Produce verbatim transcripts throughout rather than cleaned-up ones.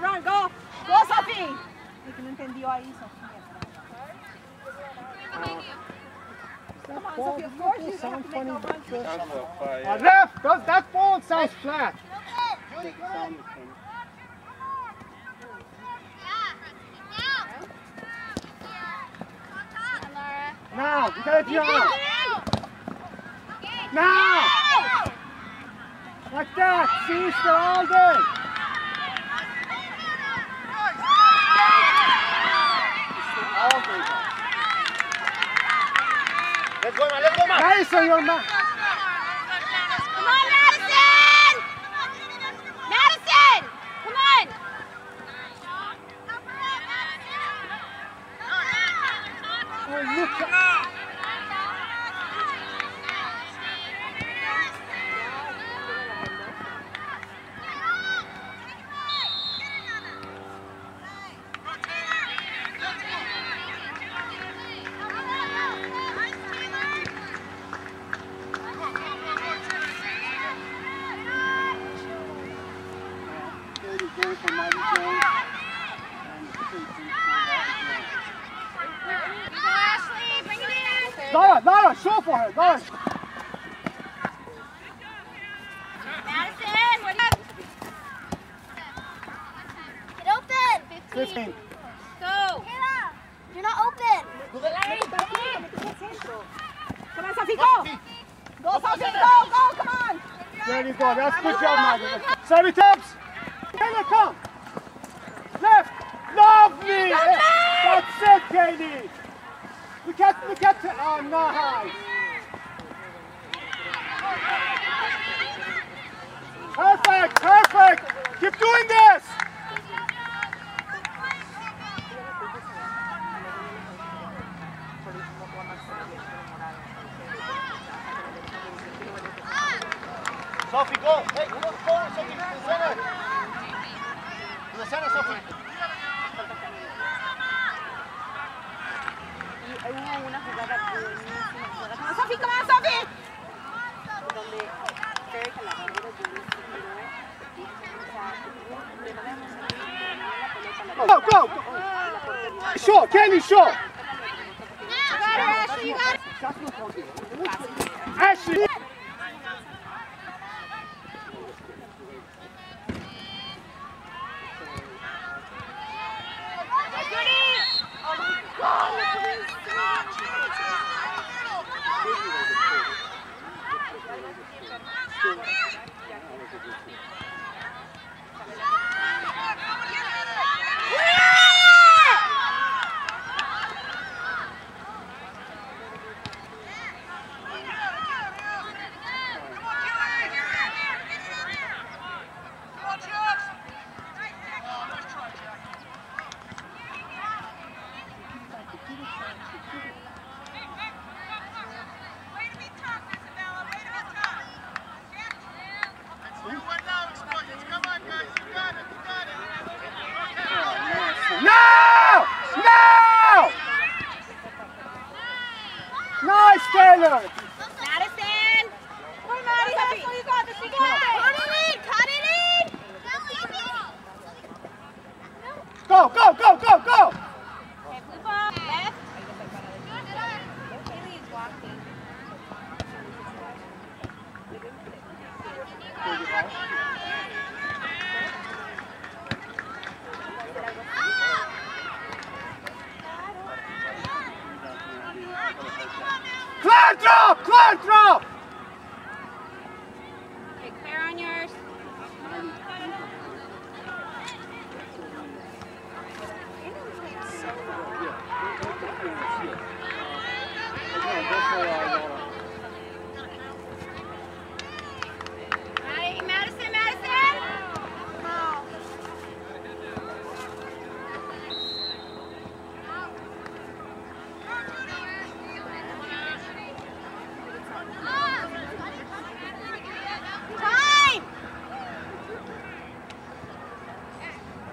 run, run, go! Go, Sofi! El que no entendió ahí, Sofi. Come on, Sofi, of course you have to make no run. Left! That ball sounds flat. Good, good. Now, you gotta do it! Now! Like that! See, still all day! All day. Let's go, man! Let's go, man! Madison, you're man! Come on, Madison! Madison! Come on! Oh, look at that! Lara, Lara, show for her, Lara. Madison, what do you have? Get open. fifteen. fifteen. Go. Kayla, you're not open. Come on, Sophie, go. Go, Sophie, go, go, come on. There you go. That's good job, Maggie. Sorry, Taps. Kayla, come. Left. Lovely. That's it, Kaylee. We can't, we can't, oh, nice! Perfect, perfect! Keep doing this! Sophie, go! Hey, go forward, Sophie, to the center! To the center, Sophie! Hay una, una jugada buenísima. ¡Sofi, come on, Sofi! Donde cree que la bandera de Luis Go, go! Show, Kelly, show! Ashley, Ashley!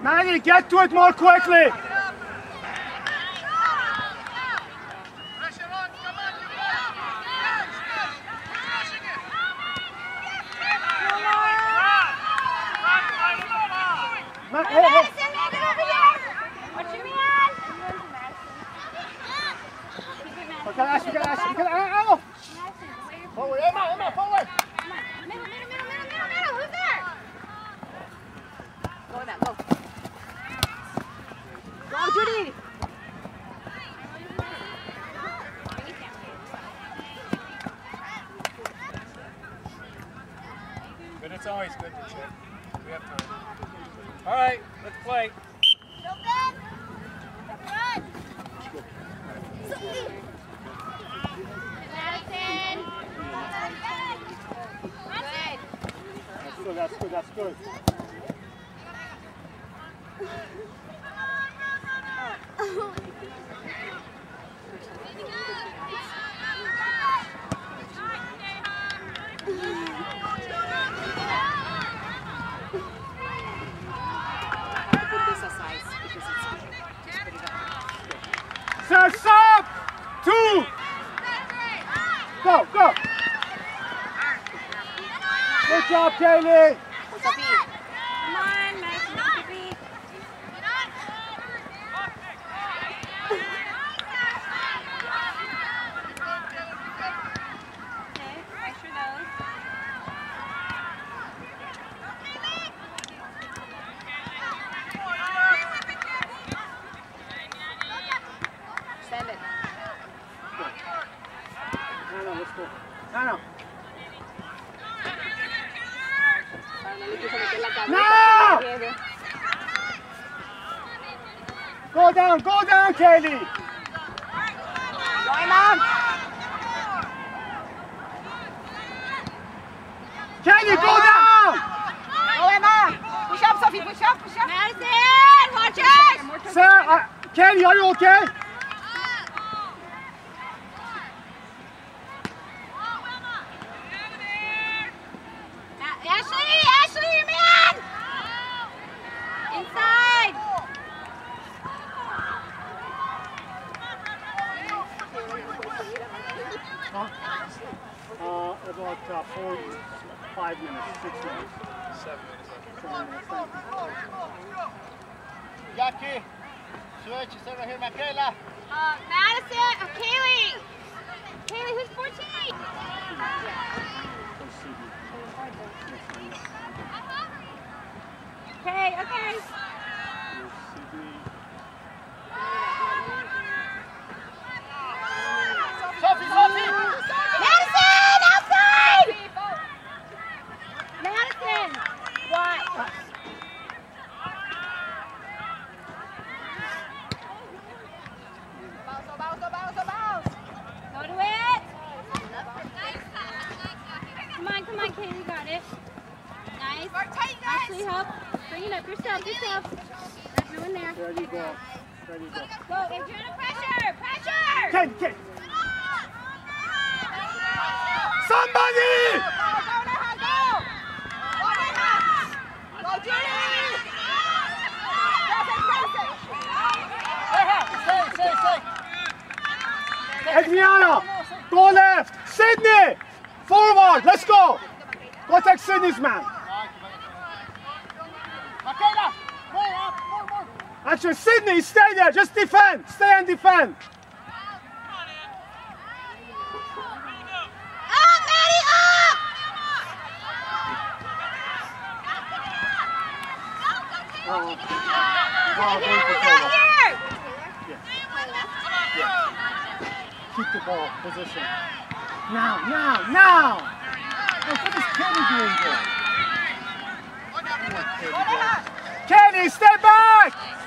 Maggie, get to it more quickly! Matt, hey, hey. Madison, get over here! Watch your man! Madison. Okay, Ashley, get Ashley, get Ashley! Madison, forward, Emma, Emma, forward! Come on, middle, middle, middle, middle, middle, middle, who's there? Go, Emma, go. Go, Judy! But it's always good to check. We have time. All right, let's play. Go, Ben. Run. Madison. That's good, that's good, that's good. Stop! Two! Go, go! Good job, Kaylee! Come on, Maddie. Go down, go down, Kaylee! Going on! Kaylee, go down! Go, Emma! Push up, Sophie, push up, push up! Madison, watch it! Sir, uh, Kaylee, are you okay? Defend! Kenny, stay back!